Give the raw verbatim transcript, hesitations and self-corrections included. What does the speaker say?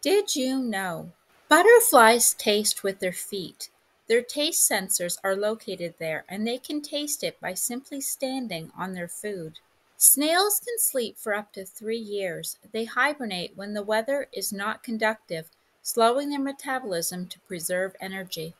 Did you know? Butterflies taste with their feet. Their taste sensors are located there, and they can taste it by simply standing on their food. Snails can sleep for up to three years. They hibernate when the weather is not conductive, slowing their metabolism to preserve energy.